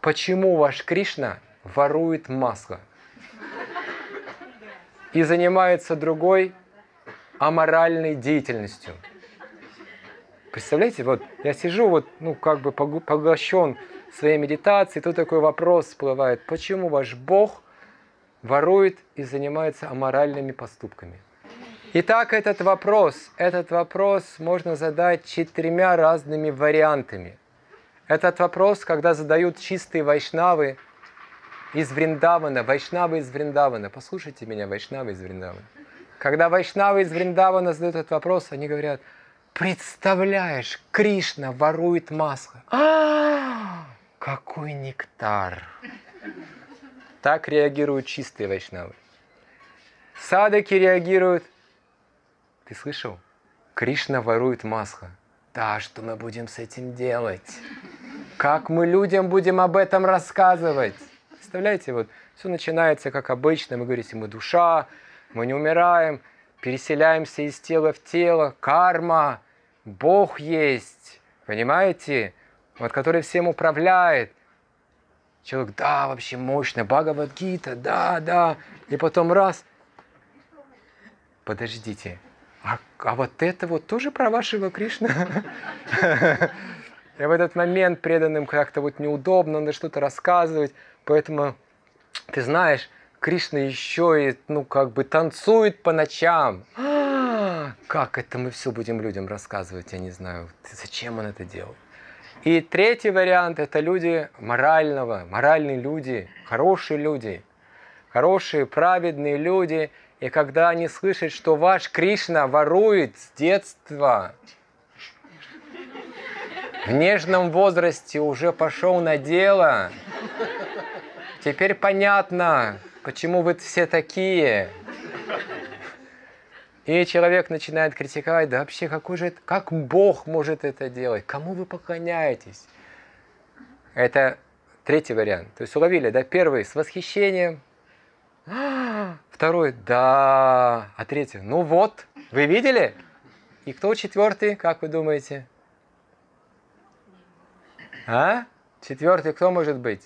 Почему ваш Кришна ворует масло и занимается другой аморальной деятельностью? Представляете, вот я сижу, вот, ну, как бы поглощен своей медитацией, тут такой вопрос всплывает. Почему ваш Бог ворует и занимается аморальными поступками? Итак, этот вопрос можно задать 4 разными вариантами. Этот вопрос, когда задают чистые вайшнавы из Вриндавана, послушайте меня, вайшнавы из Вриндавана. Когда вайшнавы из Вриндавана задают этот вопрос, они говорят: представляешь, Кришна ворует масло. А-а-а, какой нектар! Так реагируют чистые вайшнавы. Садаки реагируют: ты слышал? Кришна ворует масло. Да, что мы будем с этим делать? Как мы людям будем об этом рассказывать? Представляете, вот все начинается как обычно. Мы говорите, мы душа, мы не умираем, переселяемся из тела в тело, карма, Бог есть, понимаете? Вот который всем управляет. Человек, да, вообще мощно, Бхагавад-гита, да. И потом раз, подождите, а вот это вот тоже про вашего Кришну? И в этот момент преданным как-то вот неудобно, надо что-то рассказывать. Поэтому, ты знаешь, Кришна еще и, ну, как бы танцует по ночам. Как это мы все будем людям рассказывать, я не знаю, зачем он это делает. И третий вариант – это люди моральные люди, хорошие люди, хорошие, праведные люди. И когда они слышат, что ваш Кришна ворует с детства, в нежном возрасте уже пошел на дело. Теперь понятно, почему вы все такие. И человек начинает критиковать: да вообще, какой же это, как Бог может это делать? Кому вы поклоняетесь? Это третий вариант. То есть уловили, да? Первый с восхищением. Второй, да. А третий, ну вот, вы видели? И кто четвертый, как вы думаете? А? Четвертый кто может быть?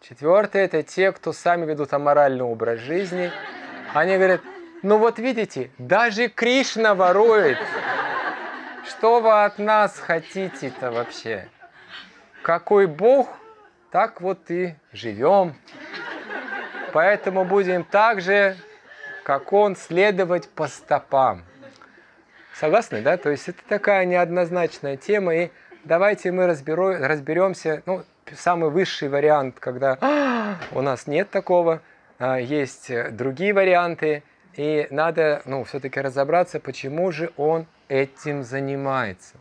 Четвертый – это те, кто сами ведут аморальный образ жизни. Они говорят: ну вот видите, даже Кришна ворует. Что вы от нас хотите-то вообще? Какой Бог, так вот и живем. Поэтому будем так же, как Он, следовать по стопам. Согласны, да? То есть это такая неоднозначная тема, и давайте мы разберемся, ну, самый высший вариант, когда у нас нет такого, есть другие варианты, и надо, ну, все-таки разобраться, почему же он этим занимается.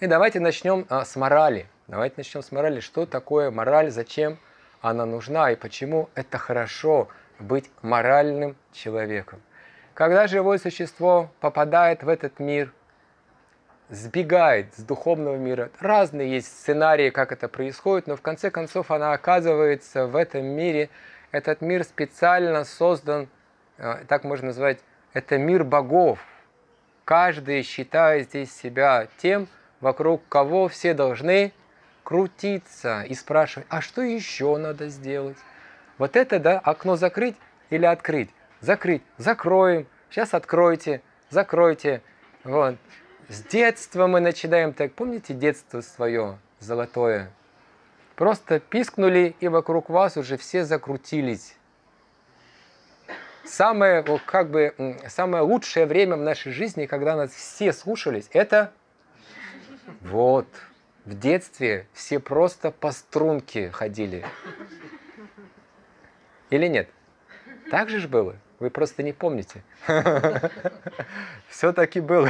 И давайте начнем с морали. Что такое мораль, зачем она нужна, и почему это хорошо быть моральным человеком. Когда живое существо попадает в этот мир, сбегает с духовного мира. Разные есть сценарии, как это происходит, но в конце концов она оказывается в этом мире. Этот мир специально создан, так можно назвать, это мир богов. Каждый считает здесь себя тем, вокруг кого все должны крутиться и спрашивать, а что еще надо сделать? Вот это, да, окно закрыть или открыть? Закрыть, закроем, сейчас откройте, закройте, вот. С детства мы начинаем так. Помните детство свое золотое? Просто пискнули, и вокруг вас уже все закрутились. Самое, как бы, самое лучшее время в нашей жизни, когда нас все слушались, это вот. В детстве все просто по струнке ходили. Или нет? Так же ж было? Вы просто не помните. Все-таки было.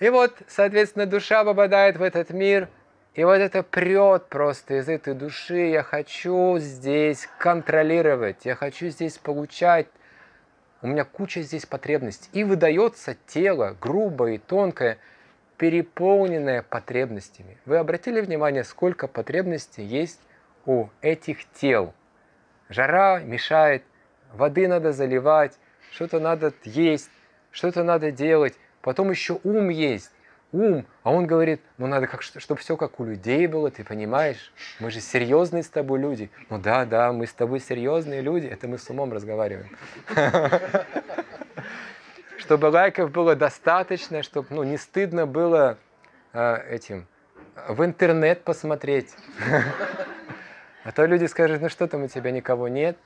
И вот, соответственно, душа попадает в этот мир, и вот это прет просто из этой души. Я хочу здесь контролировать, я хочу здесь получать. У меня куча здесь потребностей. И выдается тело, грубое и тонкое, переполненное потребностями. Вы обратили внимание, сколько потребностей есть у этих тел? Жара мешает. Воды надо заливать, что-то надо есть, что-то надо делать. Потом еще ум есть. ум. А он говорит, ну надо, чтобы все как у людей было, ты понимаешь? Мы же серьезные с тобой люди. Ну да, да, мы с тобой серьезные люди. Это мы с умом разговариваем. Чтобы лайков было достаточно, чтобы не стыдно было этим в интернет посмотреть. А то люди скажут, ну что там у тебя никого нет.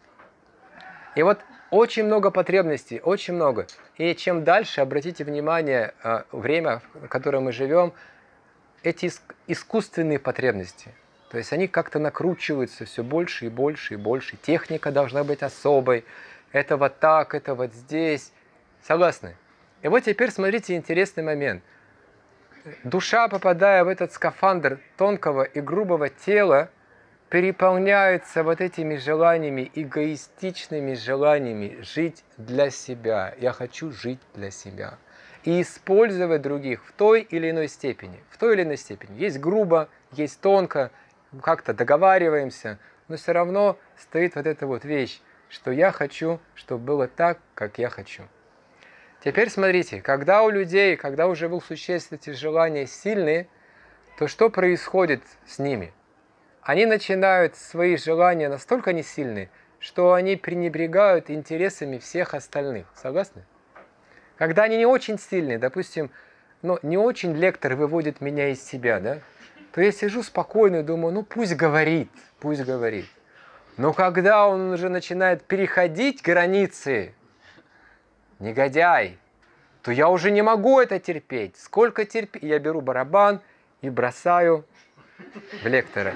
И вот очень много потребностей, очень много. И чем дальше, обратите внимание, время, в котором мы живем, эти искусственные потребности, то есть они как-то накручиваются все больше и больше и больше. Техника должна быть особой. Это вот так, это вот здесь. Согласны? И вот теперь смотрите интересный момент. Душа, попадая в этот скафандр тонкого и грубого тела, переполняются вот этими желаниями, эгоистичными желаниями жить для себя. Я хочу жить для себя. И использовать других в той или иной степени. В той или иной степени. Есть грубо, есть тонко, как-то договариваемся, но все равно стоит вот эта вот вещь, что я хочу, чтобы было так, как я хочу. Теперь смотрите, когда у людей, когда у живых существ эти желания сильные, то что происходит с ними? Они начинают свои желания настолько несильные, что они пренебрегают интересами всех остальных. Согласны? Когда они не очень сильные, допустим, ну, не очень лектор выводит меня из себя, да? То я сижу спокойно и думаю, ну пусть говорит, пусть говорит. Но когда он уже начинает переходить границы, негодяй, то я уже не могу это терпеть. Сколько терпеть? Я беру барабан и бросаю в лектора.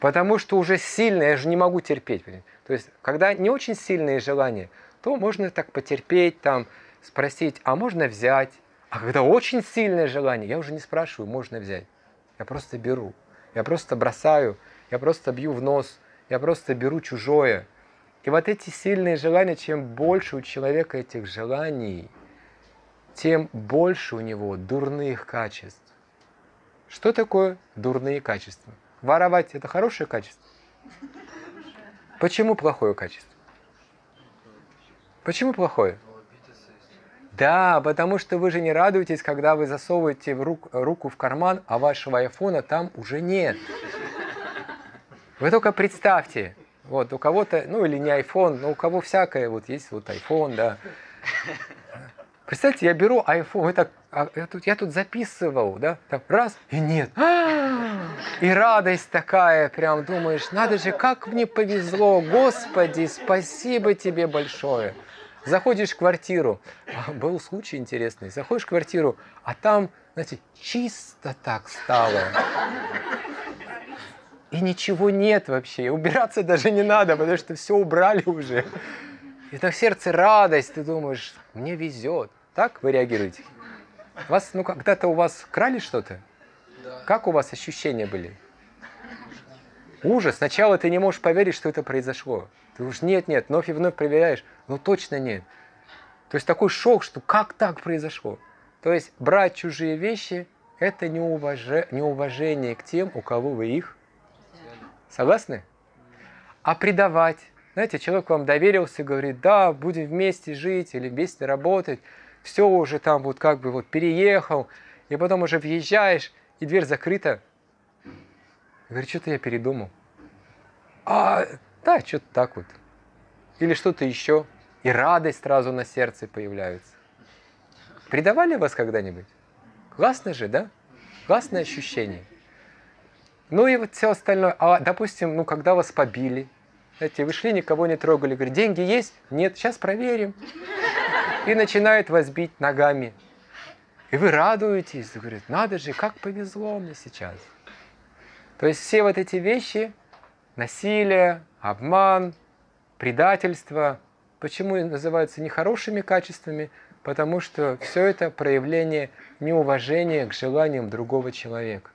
Потому что уже сильное, я же не могу терпеть. То есть, когда не очень сильные желания, то можно так потерпеть, там, спросить, а можно взять? А когда очень сильное желание, я уже не спрашиваю, можно взять. Я просто беру, я просто бросаю, я просто бью в нос, я просто беру чужое. И вот эти сильные желания, чем больше у человека этих желаний, тем больше у него дурных качеств. Что такое дурные качества? Воровать – это хорошее качество? Почему плохое качество? Почему плохое? Да, потому что вы же не радуетесь, когда вы засовываете руку в карман, а вашего айфона там уже нет. Вы только представьте, вот у кого-то, ну или не айфон, но у кого всякое, вот есть вот айфон, да. Представьте, я беру айфон, я тут записывал, да, так, раз, и нет. И радость такая, прям думаешь, надо же, как мне повезло, Господи, спасибо тебе большое. Заходишь в квартиру, был случай интересный, заходишь в квартиру, а там, знаете, чисто так стало. И ничего нет вообще, и убираться даже не надо, потому что все убрали уже. И так в сердце радость, ты думаешь, мне везет. Так вы реагируете? Вас, ну, когда-то у вас крали что-то? Да. Как у вас ощущения были? Ужас. Сначала ты не можешь поверить, что это произошло. Ты уж нет-нет, вновь и вновь проверяешь. Ну, точно нет. То есть такой шок, что как так произошло? То есть брать чужие вещи – это неуважение к тем, у кого вы их. Согласны? А предавать? Знаете, человек вам доверился, говорит, да, будем вместе жить или вместе работать. Все уже там вот как бы вот переехал, и потом уже въезжаешь, и дверь закрыта. Говорит, что-то я передумал. А, да, что-то так вот. Или что-то еще. И радость сразу на сердце появляется. Предавали вас когда-нибудь? Классно же, да? Классное ощущение. Ну и вот все остальное. А, допустим, ну когда вас побили, знаете, вы шли, никого не трогали, говорит, деньги есть? Нет, сейчас проверим. И начинает вас бить ногами. И вы радуетесь, говорит, надо же, как повезло мне сейчас. То есть все вот эти вещи, насилие, обман, предательство, почему называются нехорошими качествами? Потому что все это проявление неуважения к желаниям другого человека.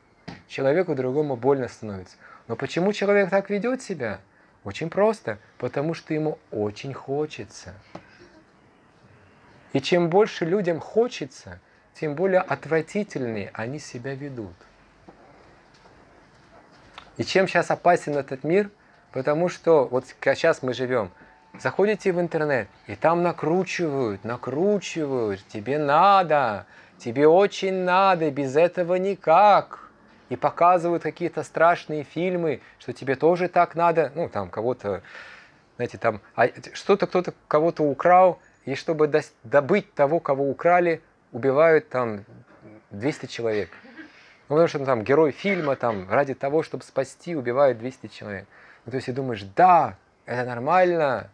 Человеку другому больно становится. Но почему человек так ведет себя? Очень просто, потому что ему очень хочется. И чем больше людям хочется, тем более отвратительнее они себя ведут. И чем сейчас опасен этот мир? Потому что вот сейчас мы живем. Заходите в интернет, и там накручивают, тебе надо, тебе очень надо, без этого никак. И показывают какие-то страшные фильмы, что тебе тоже так надо, ну, там, кого-то, знаете, там, что-то кто-то кого-то украл, и чтобы добыть того, кого украли, убивают там 200 человек. Ну, потому что ну, там герой фильма, там, ради того, чтобы спасти, убивают 200 человек. Ну, то есть ты думаешь, да, это нормально,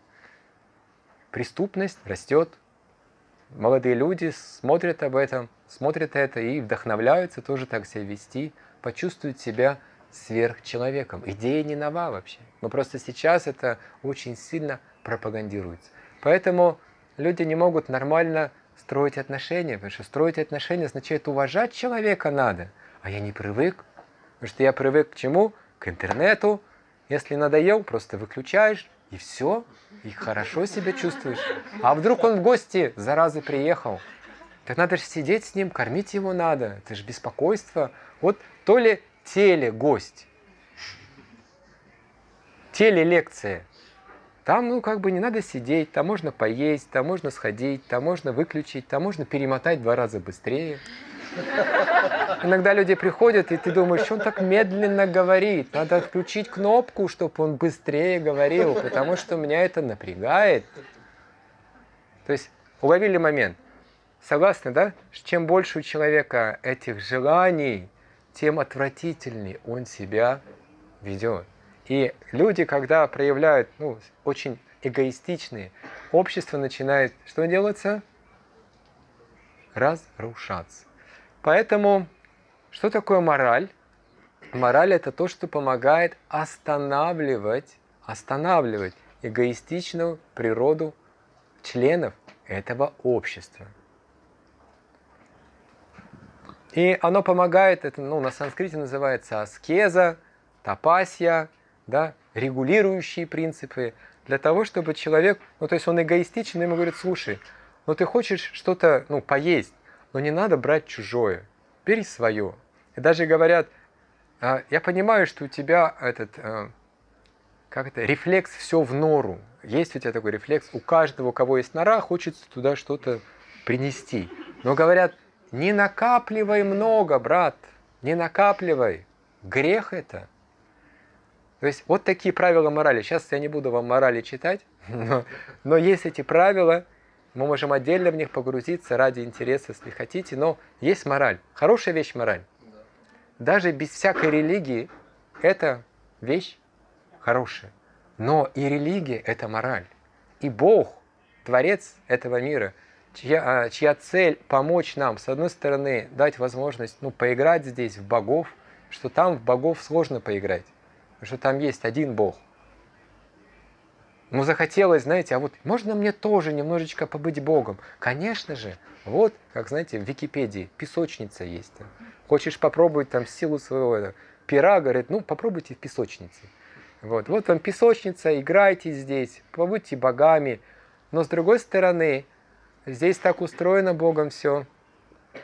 преступность растет. Молодые люди смотрят об этом, смотрят это и вдохновляются тоже так себя вести, почувствуют себя сверхчеловеком. Идея не нова вообще. Но просто сейчас это очень сильно пропагандируется. Поэтому люди не могут нормально строить отношения, потому что строить отношения означает уважать человека надо. А я не привык, потому что я привык к чему? К интернету. Если надоел, просто выключаешь. И все, и хорошо себя чувствуешь. А вдруг он в гости, зараза, приехал? Так надо же сидеть с ним, кормить его надо. Это же беспокойство. Вот то ли телегость, телелекция. Там, ну, как бы не надо сидеть, там можно поесть, там можно сходить, там можно выключить, там можно перемотать 2 раза быстрее. Иногда люди приходят, и ты думаешь, он так медленно говорит. Надо отключить кнопку, чтобы он быстрее говорил, потому что меня это напрягает. То есть уловили момент. Согласны, да? Чем больше у человека этих желаний, тем отвратительней он себя ведет. И люди, когда проявляют, ну, очень эгоистичные, общество начинает, что делаться? Разрушаться. Поэтому, что такое мораль? Мораль – это то, что помогает останавливать эгоистичную природу членов этого общества. И оно помогает, это, ну, на санскрите называется аскеза, тапасья, да, регулирующие принципы, для того, чтобы человек, ну, то есть он эгоистичен, ему говорит, слушай, ну, ты хочешь что-то, ну, поесть, но не надо брать чужое, бери свое. И даже говорят, я понимаю, что у тебя этот, как это, рефлекс все в нору. Есть у тебя такой рефлекс, у каждого, у кого есть нора, хочется туда что-то принести. Но говорят, не накапливай много, брат, не накапливай, грех это. То есть вот такие правила морали. Сейчас я не буду вам морали читать, но есть эти правила. Мы можем отдельно в них погрузиться ради интереса, если хотите, но есть мораль. Хорошая вещь мораль. Даже без всякой религии эта вещь хорошая. Но и религия – это мораль. И Бог, Творец этого мира, чья цель – помочь нам, с одной стороны, дать возможность ну, поиграть здесь в богов, что там в богов сложно поиграть, потому что там есть один Бог. Ну, захотелось, знаете, а вот можно мне тоже немножечко побыть Богом? Конечно же, вот, как, знаете, в Википедии песочница есть. Там. Хочешь попробовать там силу своего пера, говорит, ну, попробуйте в песочнице. Вот, вот вам песочница, играйте здесь, побудьте богами. Но, с другой стороны, здесь так устроено Богом все,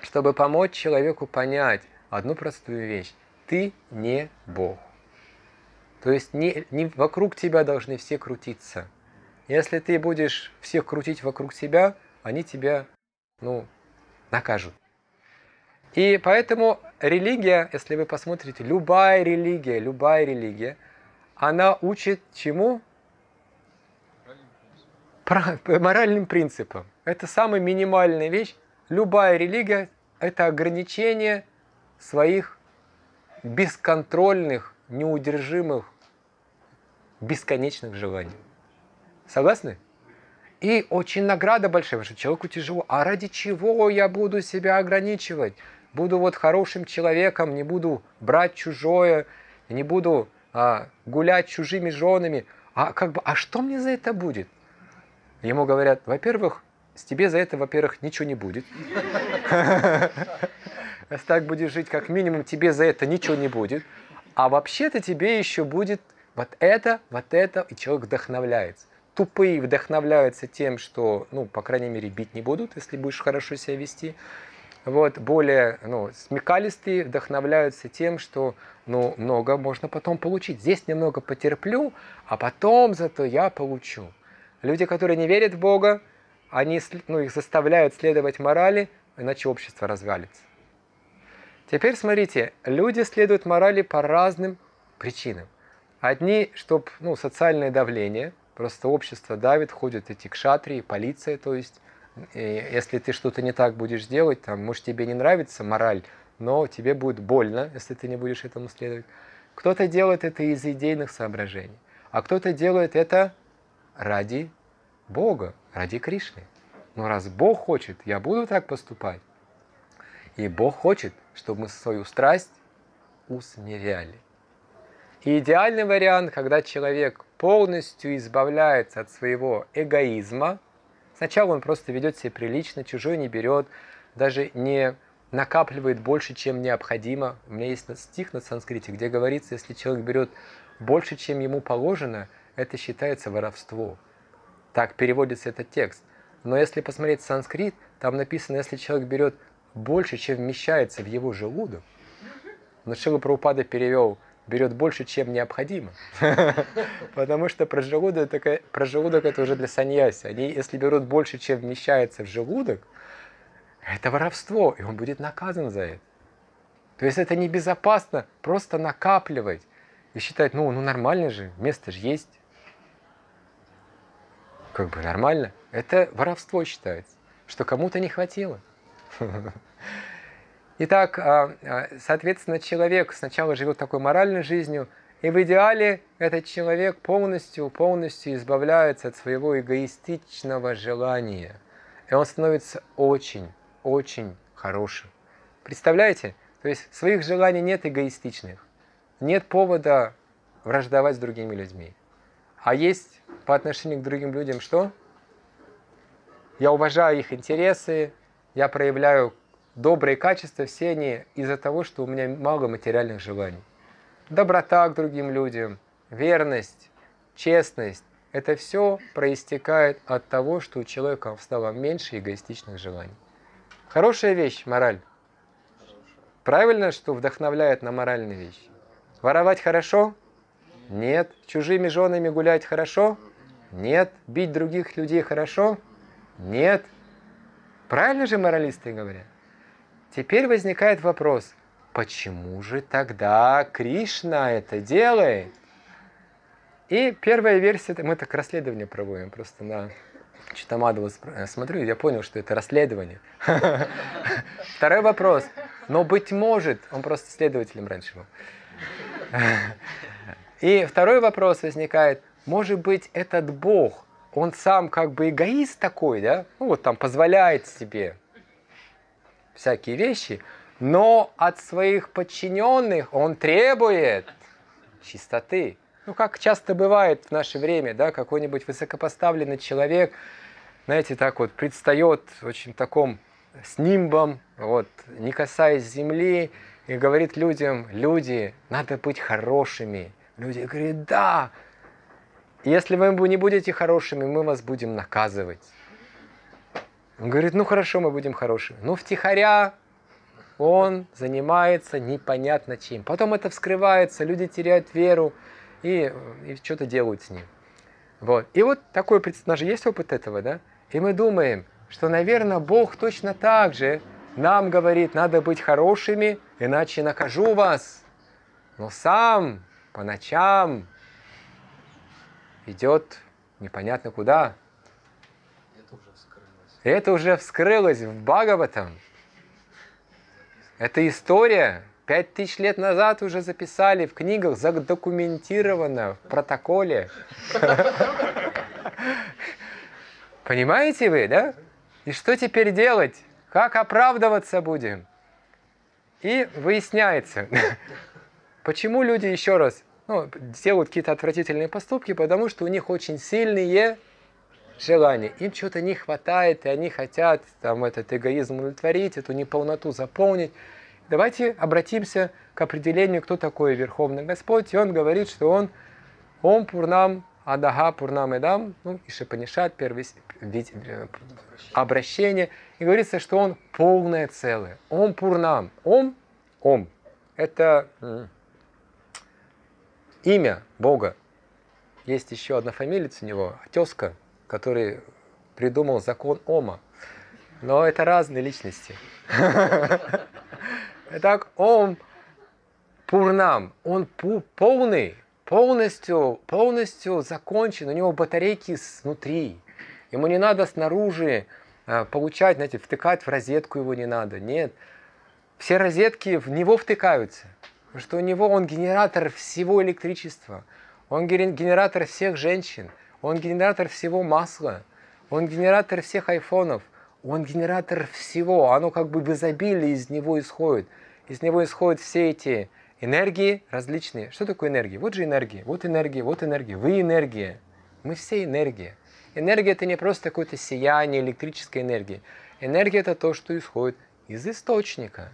чтобы помочь человеку понять одну простую вещь. Ты не Бог. То есть не вокруг тебя должны все крутиться. Если ты будешь всех крутить вокруг себя, они тебя, ну, накажут. И поэтому религия, если вы посмотрите, любая религия, она учит чему? Моральным принципам. Это самая минимальная вещь. Любая религия – это ограничение своих бесконтрольных, неудержимых, бесконечных желаний. Согласны? И очень награда большая, потому что человеку тяжело. А ради чего я буду себя ограничивать? Буду вот хорошим человеком, не буду брать чужое, не буду гулять чужими женами. А как бы, а что мне за это будет? Ему говорят, во-первых, с тебе за это, во-первых, ничего не будет. Если так будешь жить, как минимум, тебе за это ничего не будет. А вообще-то тебе еще будет вот это, и человек вдохновляется. Тупые вдохновляются тем, что, ну, по крайней мере, бить не будут, если будешь хорошо себя вести. Вот, более, ну, смекалистые вдохновляются тем, что, ну, много можно потом получить. Здесь немного потерплю, а потом зато я получу. Люди, которые не верят в Бога, они, ну, их заставляют следовать морали, иначе общество развалится. Теперь смотрите, люди следуют морали по разным причинам. Одни, чтобы социальное давление, просто общество давит, ходят эти кшатрии, полиция, то есть, если ты что-то не так будешь делать, там, может, тебе не нравится мораль, но тебе будет больно, если ты не будешь этому следовать. Кто-то делает это из идейных соображений, а кто-то делает это ради Бога, ради Кришны. Но раз Бог хочет, я буду так поступать. И Бог хочет, чтобы мы свою страсть усмиряли. И идеальный вариант, когда человек полностью избавляется от своего эгоизма. Сначала он просто ведет себя прилично, чужой не берет, даже не накапливает больше, чем необходимо. У меня есть стих на санскрите, где говорится, если человек берет больше, чем ему положено, это считается воровством. Так переводится этот текст. Но если посмотреть санскрит, там написано, если человек берет больше, чем вмещается в его желудок. Но Шрила Прабхупада перевел, берет больше, чем необходимо. Потому что про желудок это уже для саньяси. Они, если берут больше, чем вмещается в желудок, это воровство, и он будет наказан за это. То есть это небезопасно просто накапливать и считать, нормально же, место же есть. Как бы нормально. Это воровство считается, что кому-то не хватило. Итак, соответственно, человек сначала живет такой моральной жизнью, и в идеале этот человек полностью избавляется от своего эгоистичного желания. И он становится очень хорошим. Представляете? То есть своих желаний нет эгоистичных. Нет повода враждовать с другими людьми. А есть по отношению к другим людям что? Я уважаю их интересы, я проявляю добрые качества, все они из-за того, что у меня мало материальных желаний. Доброта к другим людям, верность, честность. Это все проистекает от того, что у человека стало меньше эгоистичных желаний. Хорошая вещь, мораль. Правильно, что вдохновляет на моральные вещи. Воровать хорошо? Нет. Чужими женами гулять хорошо? Нет. Бить других людей хорошо? Нет. Правильно же моралисты говорят? Теперь возникает вопрос, почему же тогда Кришна это делает? И первая версия, мы так расследование проводим, просто на Читамадову смотрю, я понял, что это расследование. Второй вопрос, но быть может, он просто следователем раньше был. И второй вопрос возникает, может быть, этот Бог, он сам как бы эгоист такой, да? Позволяет себе всякие вещи, но от своих подчиненных он требует чистоты. Как часто бывает в наше время, да, какой-нибудь высокопоставленный человек, знаете, так вот, предстает очень таком с нимбом, не касаясь земли, и говорит людям, люди, надо быть хорошими. Люди говорят, да, если вы не будете хорошими, мы вас будем наказывать. Он говорит, хорошо, мы будем хорошими. Втихаря он занимается непонятно чем. Потом это вскрывается, люди теряют веру и что-то делают с ним. И такой, у нас же есть опыт этого, да? И мы думаем, что, наверное, Бог точно так же нам говорит, надо быть хорошими, иначе накажу вас. Но сам по ночам идет непонятно куда. Это уже вскрылось в Бхагаватам. Это история. 5000 лет назад уже записали в книгах, задокументировано в протоколе. Понимаете вы, да? И что теперь делать? Как оправдываться будем? И выясняется, почему люди еще раз делают какие-то отвратительные поступки, потому что у них очень сильные желание. Им чего-то не хватает, и они хотят этот эгоизм удовлетворить, эту неполноту заполнить. Давайте обратимся к определению, кто такой Верховный Господь. И он говорит, что он Ом Пурнам Адаха Пурнам Идам, Ишапанишат, первое обращение. И говорится, что он полное целое. Ом Пурнам. Ом. Это имя Бога. Есть еще одна фамилия у него, Отёска, который придумал закон Ома. Но это разные личности. Итак, Ом Пурнам, он полный, полностью закончен, у него батарейки снутри. Ему не надо снаружи получать, знаете, втыкать в розетку его не надо. Нет, все розетки в него втыкаются, потому что у него он генератор всего электричества, он генератор всех женщин, он генератор всего масла, он генератор всех айфонов, он генератор всего, оно как бы в изобилии из него исходит. Из него исходят все эти энергии различные. Что такое энергия? Вот же энергия, вот энергия, вот энергия. Вы энергия. Мы все энергия. Энергия – это не просто какое-то сияние электрической энергии. Энергия – это то, что исходит из источника.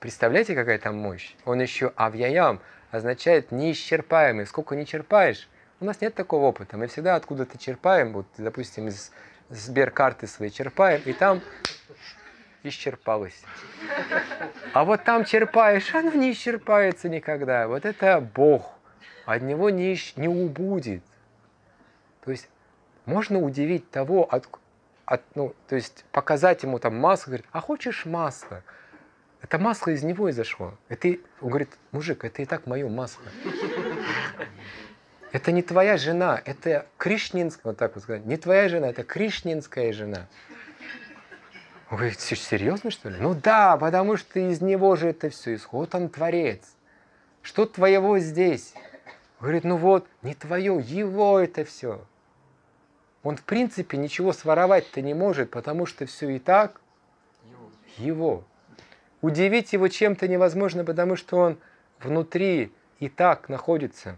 Представляете, какая там мощь? Он еще авьяям означает неисчерпаемый. Сколько не черпаешь? У нас нет такого опыта. Мы всегда откуда-то черпаем. Вот, допустим, из Сберкарты свои черпаем, и там исчерпалось. А вот там черпаешь, оно не исчерпается никогда. Вот это Бог. От него не убудет. То есть можно удивить того, то есть показать ему там масло, говорит, а хочешь масло? Это масло из него изошло. Он говорит, мужик, это и так мое масло. Это не твоя жена, это кришнинская, вот так вот сказать, не твоя жена, это кришнинская жена. Он говорит, серьезно, что ли? Ну да, потому что из него же это все исходит, он творец. Что твоего здесь? Он говорит, ну вот, не твое, его это все. Он в принципе ничего своровать-то не может, потому что все и так его. Удивить его чем-то невозможно, потому что он внутри и так находится.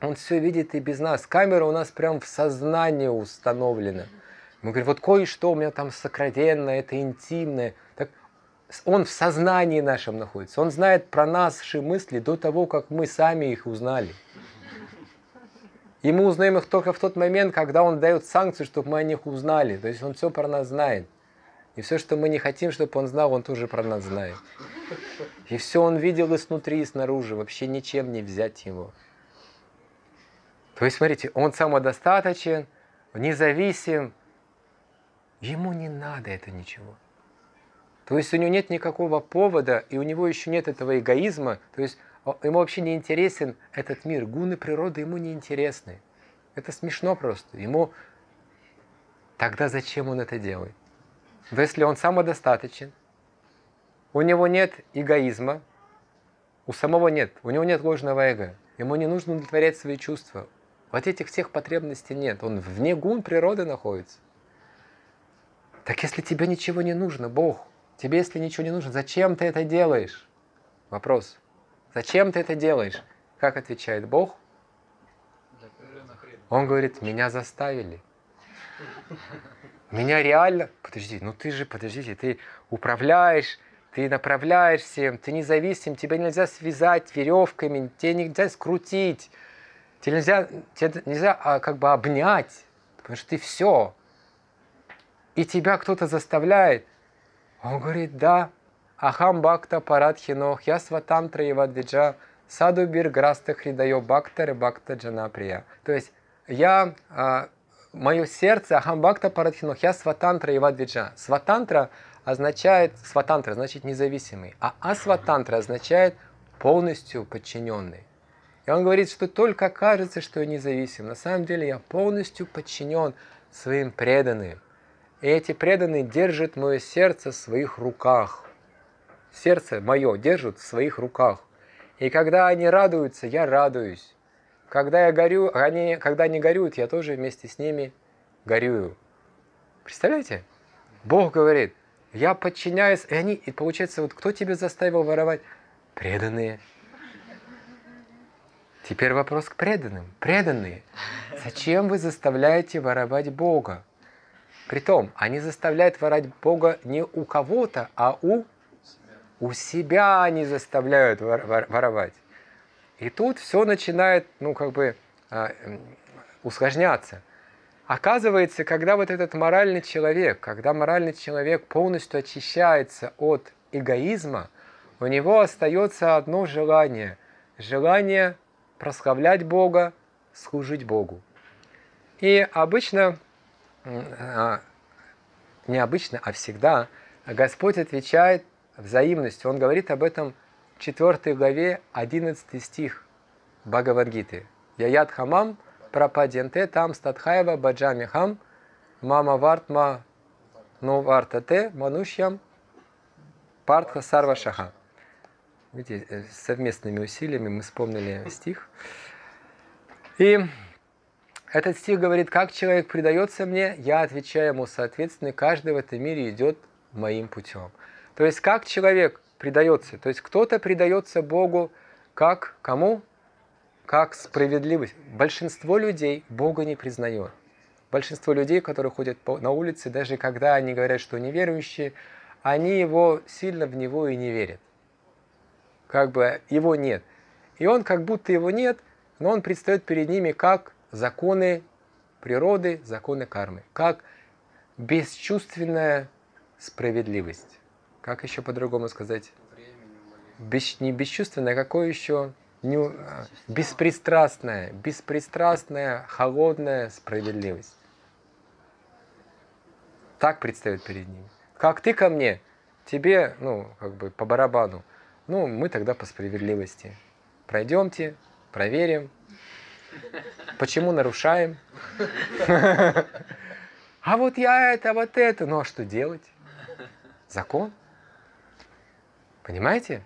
Он все видит и без нас. Камера у нас прям в сознании установлена. Мы говорим, вот кое-что у меня там сокровенное, это интимное. Так он в сознании нашем находится. Он знает про наши мысли до того, как мы сами их узнали. И мы узнаем их только в тот момент, когда он дает санкцию, чтобы мы о них узнали. То есть он все про нас знает. И все, что мы не хотим, чтобы он знал, он тоже про нас знает. И все он видел и снутри, и снаружи. Вообще ничем не взять его. То есть, смотрите, он самодостаточен, независим. Ему не надо это ничего. То есть у него нет никакого повода, и у него еще нет этого эгоизма. То есть ему вообще не интересен этот мир. Гуны природы ему не интересны. Это смешно просто. Ему тогда зачем он это делает? Но если он самодостаточен, у него нет эгоизма, у самого нет, у него нет ложного эго. Ему не нужно удовлетворять свои чувства. Вот этих всех потребностей нет. Он вне гун природы находится. Так если тебе ничего не нужно, Бог, тебе если ничего не нужно, зачем ты это делаешь? Вопрос. Зачем ты это делаешь? Как отвечает Бог? Он говорит, меня заставили. Меня реально... Подождите, ты управляешь, ты направляешь всем, ты независим, тебя нельзя связать веревками, тебя нельзя скрутить, тебя нельзя как бы обнять, потому что ты все. И тебя кто-то заставляет. Он говорит, да, ахам бхакта парадхинох, я сватантра и вадвиджа, саду бир граста хридаё бхакта рыбакта джанаприя. То есть мое сердце, ахам бхакта парадхинох, я сватантра и вадвиджа. Сватантра значит независимый, а асватантра означает полностью подчиненный. И он говорит, что только кажется, что я независим. На самом деле я полностью подчинен своим преданным. И эти преданные держат мое сердце в своих руках. Сердце мое держат в своих руках. И когда они радуются, я радуюсь. Когда я горю, когда они горюют, я тоже вместе с ними горюю. Представляете? Бог говорит, я подчиняюсь, и получается, вот кто тебя заставил воровать? Преданные. Теперь вопрос к преданным. Преданные, зачем вы заставляете воровать Бога? Притом, они заставляют воровать Бога не у кого-то, а у себя они заставляют воровать. И тут все начинает, усложняться. Оказывается, когда вот этот моральный человек, полностью очищается от эгоизма, у него остается одно желание. Желание прославлять Бога, служить Богу. И обычно не обычно, а всегда, Господь отвечает взаимностью. Он говорит об этом в 4 главе 11 стих Бхагавадгиты. Яят хамам прападенте там статхаева баджами хам мама вартма нувартате манушьям партха сарва шаха. Видите, совместными усилиями мы вспомнили стих. И этот стих говорит, как человек предается мне, я отвечаю ему соответственно, каждый в этом мире идет моим путем. То есть, как человек предается, то есть кто-то предается Богу как кому? Как справедливость. Большинство людей Бога не признает. Большинство людей, которые ходят на улице, даже когда они говорят, что неверующие, они его сильно в него и не верят. Как бы его нет. И он как будто его нет, но он предстает перед ними как законы природы, законы кармы. Как бесчувственная справедливость. Как еще по-другому сказать? Не бесчувственная, а какое еще... беспристрастная, холодная справедливость. Так предстает перед ними. Как ты ко мне, тебе, как бы по барабану. Мы тогда по справедливости. Пройдемте, проверим, почему нарушаем. А вот я это, вот это. Ну а что делать? Закон. Понимаете?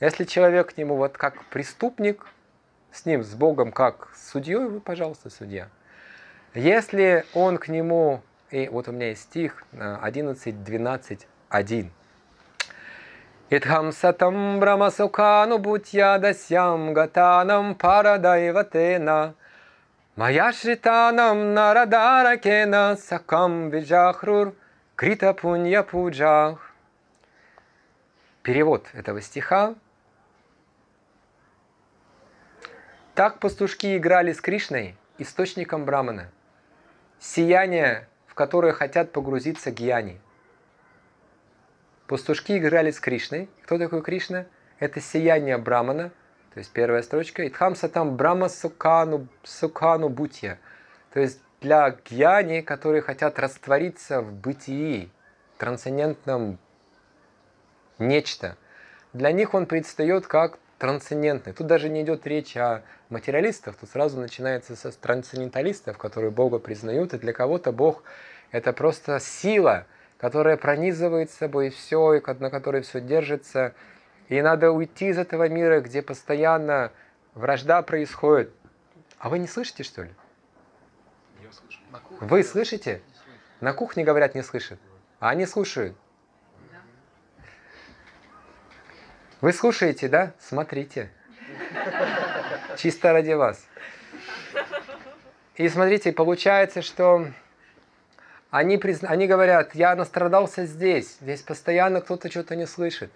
Если человек к нему вот как преступник, с ним, с Богом, как с судьей, вы, пожалуйста, судья. Если он к нему, и вот у меня есть стих 11:12:1. Итхам сатам брамасукану бутья дасям гатанам парадайватена маяшританам нарадаракена сакам виджахрур критапунья пуджах. Перевод этого стиха. Так пастушки играли с Кришной, источником Брамана, сияние, в которое хотят погрузиться гьяни. Пастушки играли с Кришной. Кто такой Кришна? Это сияние Брамана, то есть первая строчка. Итхам сатам брама сукану бутья. То есть для гьяни, которые хотят раствориться в бытии, трансцендентном нечто. Для них он предстает как трансцендентный. Тут даже не идет речь о материалистах, тут сразу начинается со трансценденталистов, которые Бога признают, и для кого-то Бог — это просто сила, которая пронизывает собой все, и на которой все держится. И надо уйти из этого мира, где постоянно вражда происходит. А вы не слышите, что ли? Я слышу. Вы слышите? На кухне говорят, не слышат. А они слушают. Вы слушаете, да? Смотрите. Чисто ради вас. И смотрите, получается, что они говорят, я настрадался здесь. Здесь постоянно кто-то что-то не слышит.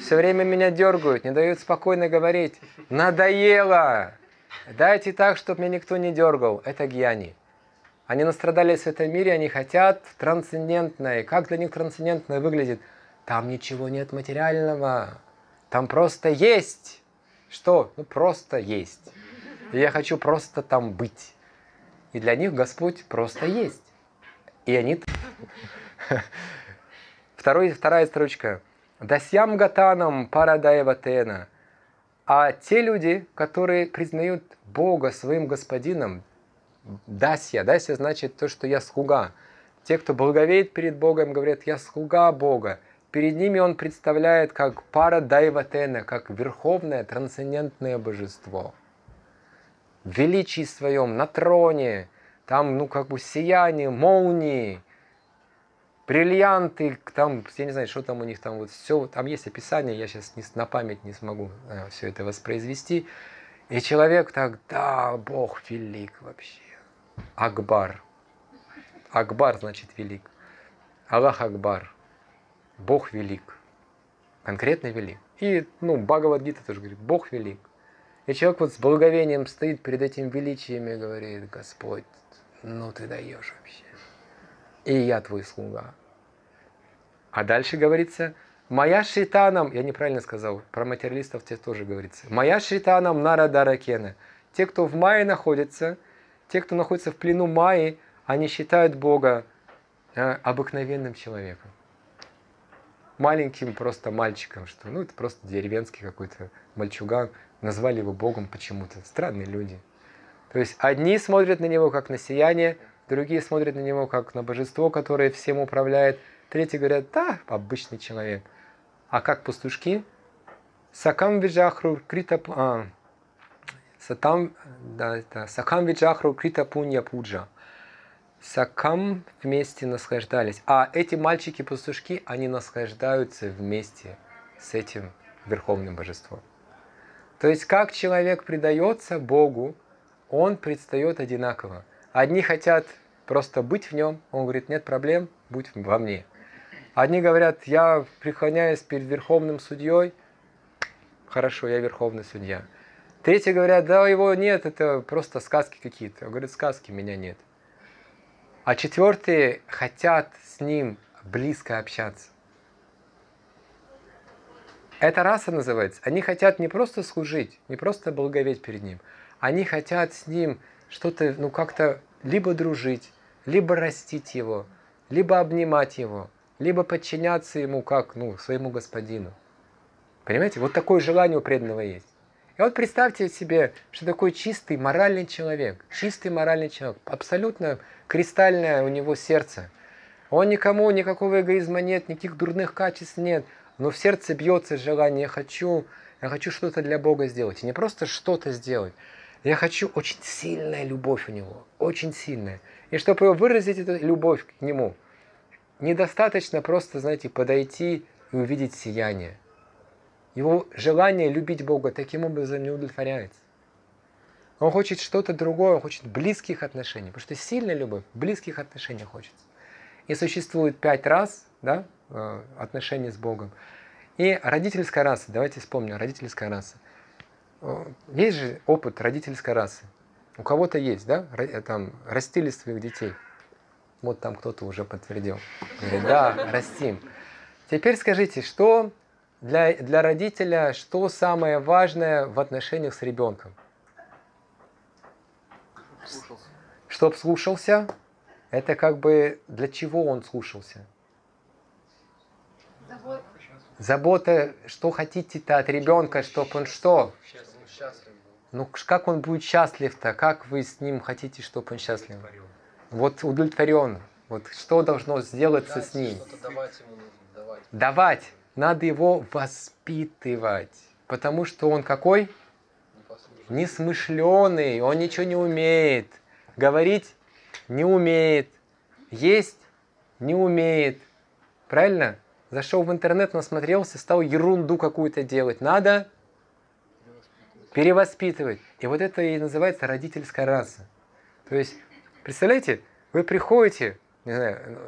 Все время меня дергают, не дают спокойно говорить. Надоело! Дайте так, чтобы меня никто не дергал. Это гьяни. Они настрадались в этом мире, они хотят трансцендентное. Как для них трансцендентное выглядит? Там ничего нет материального. Там просто есть. Что? Просто есть. И я хочу просто там быть. И для них Господь просто есть. И они... Вторая строчка. Дасям гатанам парадаеватена. А те люди, которые признают Бога своим господином, дасья значит то, что я слуга. Те, кто благовеет перед Богом, говорят, я слуга Бога. Перед ними он представляет как парадайватена, как верховное трансцендентное божество. В величии своем, на троне, там, сияние, молнии, бриллианты, там, я не знаю, что там у них там, вот все, там есть описание, я сейчас на память не смогу все это воспроизвести. И человек так, да, Бог велик вообще. Акбар. Акбар значит велик. Аллах Акбар. Бог велик. Конкретно велик. И, Бхагавад-гита тоже говорит, Бог велик. И человек вот с благовением стоит перед этим величием и говорит, Господь, ты даешь вообще. И я твой слуга. А дальше говорится, моя шританам, я неправильно сказал, про материалистов тебе тоже говорится, моя шританам нарадаракена. Те, кто в Майе находится, те, кто находится в плену Майи, они считают Бога обыкновенным человеком. Маленьким просто мальчиком, что ну это просто деревенский какой-то мальчуган. Назвали его Богом почему-то. Странные люди. То есть одни смотрят на него как на сияние, другие смотрят на него как на божество, которое всем управляет. Третьи говорят, да, обычный человек. А как пастушки? Сакам виджахру крита пунья пуджа. Сакам вместе наслаждались. А эти мальчики-пастушки, они наслаждаются вместе с этим верховным божеством. То есть, как человек предается Богу, он предстает одинаково. Одни хотят просто быть в нем, он говорит, нет проблем, будь во мне. Одни говорят, я преклоняюсь перед верховным судьей, хорошо, я верховный судья. Третьи говорят, да, его нет, это просто сказки какие-то. Он говорит, сказки, меня нет. А четвертые хотят с ним близко общаться. Эта раса называется. Они хотят не просто служить, не просто благоветь перед ним. Они хотят с ним что-то, ну как-то либо дружить, либо растить его, либо обнимать его, либо подчиняться ему как, ну, своему господину. Понимаете, вот такое желание у преданного есть. И вот представьте себе, что такой чистый моральный человек, абсолютно кристальное у него сердце. Он никому, никакого эгоизма нет, никаких дурных качеств нет, но в сердце бьется желание «я хочу что-то для Бога сделать». И не просто что-то сделать, я хочу, очень сильная любовь у него, очень сильная. И чтобы выразить эту любовь к нему, недостаточно просто, знаете, подойти и увидеть сияние. Его желание любить Бога таким образом не удовлетворяется. Он хочет что-то другое, он хочет близких отношений. Потому что сильная любовь, близких отношений хочется. И существует 5 рас, да, отношения с Богом. И родительская раса, давайте вспомним, родительская раса. Есть же опыт родительской расы. У кого-то есть, да? Там растили своих детей. Вот там кто-то уже подтвердил. Говорит, да, растим. Теперь скажите, что... Для родителя что самое важное в отношениях с ребенком? Чтоб слушался. Это как бы для чего он слушался? Забота, что хотите-то от ребенка, чтобы он что? Ну как он будет счастлив-то? Как вы с ним хотите, чтобы он счастлив? Вот удовлетворен. Вот что должно сделаться с ним? Давать. Надо его воспитывать, потому что он какой? Несмышленый, он ничего не умеет, говорить не умеет, есть не умеет. Правильно? Зашел в интернет, насмотрелся, стал ерунду какую-то делать. Надо перевоспитывать. И вот это и называется родительская раса. То есть, представляете, вы приходите, не знаю,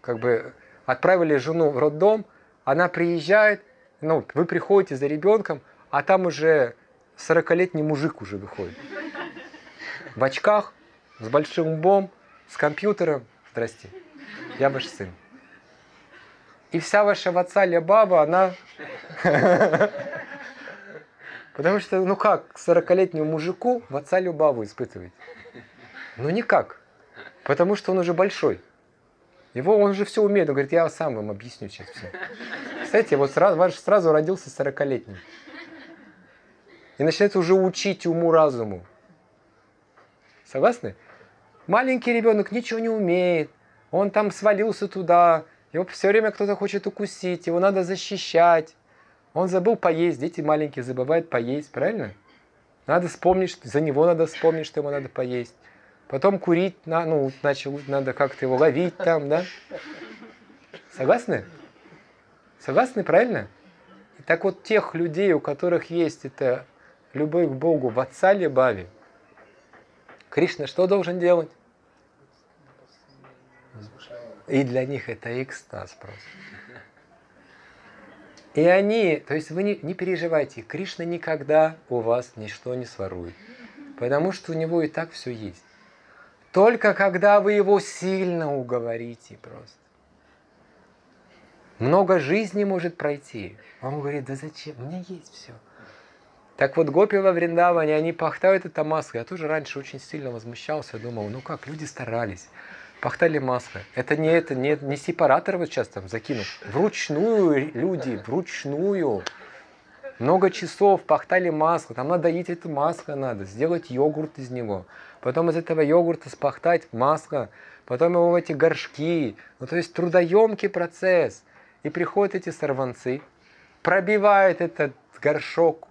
как бы отправили жену в роддом, она приезжает, ну, вы приходите за ребенком, а там уже 40-летний мужик уже выходит. В очках, с большим лбом, с компьютером. Здрасте, я ваш сын. И вся ваша вацаля баба, она... Потому что, ну как, 40-летнему мужику вацалю бабу испытывать? Ну никак, потому что он уже большой. Он уже все умеет, он говорит, я сам вам объясню сейчас все. Кстати, вот сразу родился 40-летний. И начинает уже учить уму-разуму. Согласны? Маленький ребенок ничего не умеет, он там свалился туда, его все время кто-то хочет укусить, его надо защищать. Он забыл поесть, дети маленькие забывают поесть, правильно? Надо вспомнить, за него надо вспомнить, что ему надо поесть. Потом курить, ну, начал, надо как-то его ловить там, да? Согласны? Согласны, правильно? И так вот тех людей, у которых есть это любовь к Богу, вацале баве, Кришна что должен делать? И для них это экстаз просто. И они, то есть вы не переживайте, Кришна никогда у вас ничто не сворует, потому что у него и так все есть. Только когда вы его сильно уговорите просто. Много жизни может пройти. Он говорит, да зачем? У меня есть все. Так вот, гопи во Вриндаване, они пахтают это масло. Я тоже раньше очень сильно возмущался, думал, ну как, люди старались. пахтали масло. Это не сепаратор вот сейчас там закинут. Вручную, люди, вручную. Много часов пахтали масло. Там надо доить это масло, надо сделать йогурт из него. Потом из этого йогурта спахтать масло. Потом его в эти горшки. Ну, то есть трудоемкий процесс. И приходят эти сорванцы, пробивают этот горшок,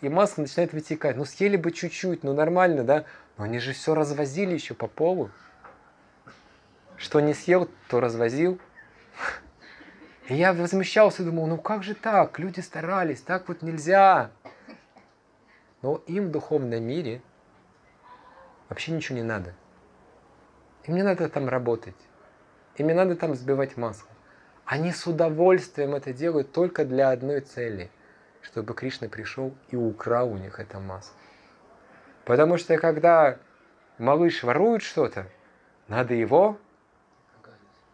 и масло начинает вытекать. Ну, съели бы чуть-чуть, ну, нормально, да? Но они же все развозили еще по полу. Что не съел, то развозил. И я возмущался, думал, ну как же так? Люди старались, так вот нельзя. Но им в духовном мире вообще ничего не надо. Им не надо там работать. Им не надо там сбивать масло. Они с удовольствием это делают только для одной цели. Чтобы Кришна пришел и украл у них это масло. Потому что когда малыш ворует что-то, надо его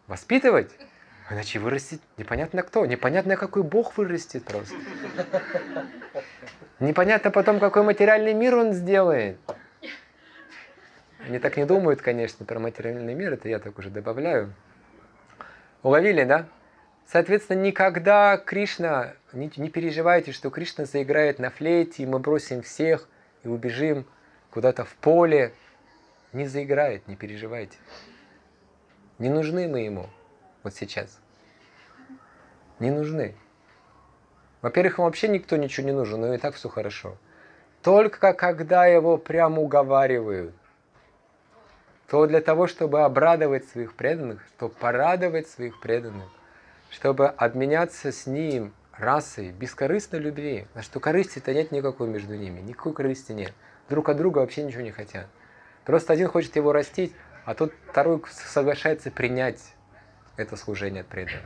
воспитывать. Иначе вырастет непонятно кто. Непонятно, какой Бог вырастет просто. Непонятно потом, какой материальный мир он сделает. Они так не думают, конечно, про материальный мир. Это я так уже добавляю. Уловили, да? Соответственно, никогда Кришна... Не переживайте, что Кришна заиграет на флейте, и мы бросим всех, и убежим куда-то в поле. Не заиграет, не переживайте. Не нужны мы ему вот сейчас. Не нужны. Во-первых, ему вообще никто ничего не нужен, но и так все хорошо. Только когда его прямо уговаривают, то для того, чтобы обрадовать своих преданных, чтобы порадовать своих преданных, чтобы обменяться с ним расой, бескорыстной любви, потому что корысти-то нет никакой между ними, никакой корысти нет. Друг от друга вообще ничего не хотят. Просто один хочет его растить, а тот второй соглашается принять это служение от преданных.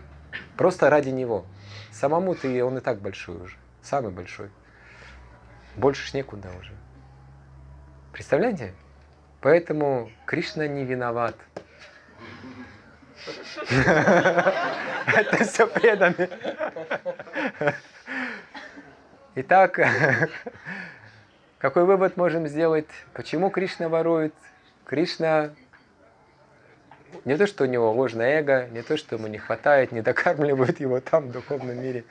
Просто ради него. Самому-то он и так большой уже, самый большой. Больше ж некуда уже. Представляете? Поэтому Кришна не виноват. Это все преданные. Итак, какой вывод можем сделать? Почему Кришна ворует? Кришна не то, что у него ложное эго, не то, что ему не хватает, не докармливают его там, в духовном мире.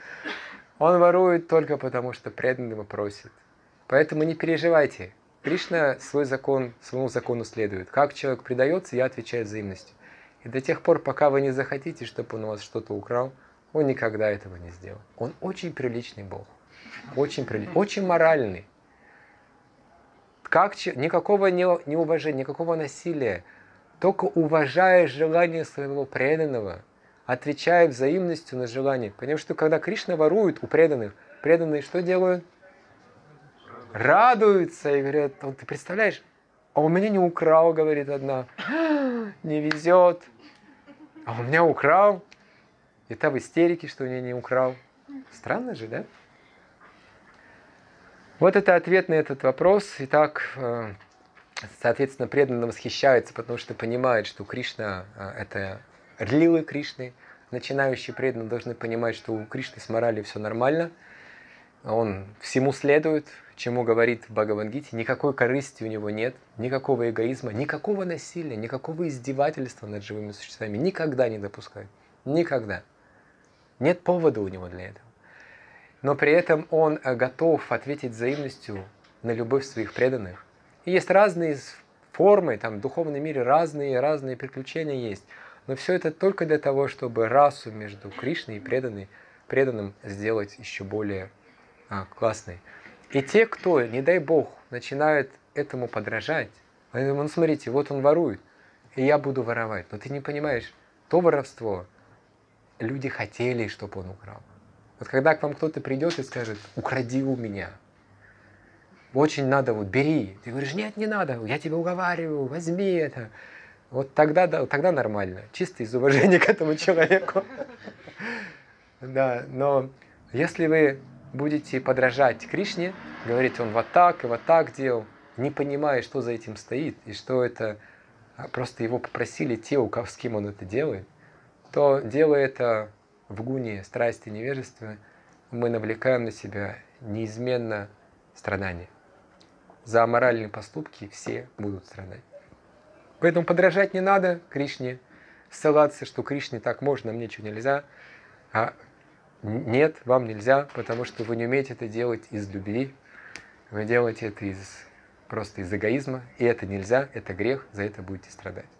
Он ворует только потому, что преданный его просит. Поэтому не переживайте. Кришна свой закон, своему закону следует. Как человек предается, я отвечаю взаимностью. И до тех пор, пока вы не захотите, чтобы он у вас что-то украл, он никогда этого не сделает. Он очень приличный Бог. Очень моральный. Никакого неуважения, никакого насилия. Только уважая желание своего преданного, отвечая взаимностью на желание. Потому что когда Кришна ворует у преданных, преданные что делают? Радуются и говорят, вот ты представляешь, а у меня не украл, говорит одна. Не везет. А у меня украл. И та в истерике, что у нее не украл. Странно же, да? Вот это ответ на этот вопрос. Итак, соответственно, преданно восхищается, потому что понимает, что Кришна – это лилы Кришны. Начинающие преданные должны понимать, что у Кришны с моралью все нормально. Он всему следует, чему говорит в Бхагавад-гите. Никакой корысти у него нет, никакого эгоизма, никакого насилия, никакого издевательства над живыми существами. Никогда не допускает. Никогда. Нет повода у него для этого. Но при этом он готов ответить взаимностью на любовь своих преданных. И есть разные формы, там в духовном мире разные приключения есть. Но все это только для того, чтобы расу между Кришной и преданным сделать еще более классный. И те, кто, не дай Бог, начинают этому подражать, они думают, ну смотрите, вот он ворует, и я буду воровать. Но ты не понимаешь, то воровство люди хотели, чтобы он украл. Вот когда к вам кто-то придет и скажет, укради у меня, очень надо, вот бери. Ты говоришь, нет, не надо, я тебя уговариваю, возьми это. Вот тогда нормально, чисто из уважения к этому человеку. Да, но если вы будете подражать Кришне, говорить, он вот так и вот так делал, не понимая, что за этим стоит, и что это просто его попросили те, с кем он это делает, то, делая это в гуне страсти и невежества, мы навлекаем на себя неизменно страдания. За аморальные поступки все будут страдать. Поэтому подражать не надо Кришне, ссылаться, что Кришне так можно, а мне что нельзя. А нет, вам нельзя, потому что вы не умеете это делать из любви, вы делаете это просто из эгоизма, и это нельзя, это грех, за это будете страдать.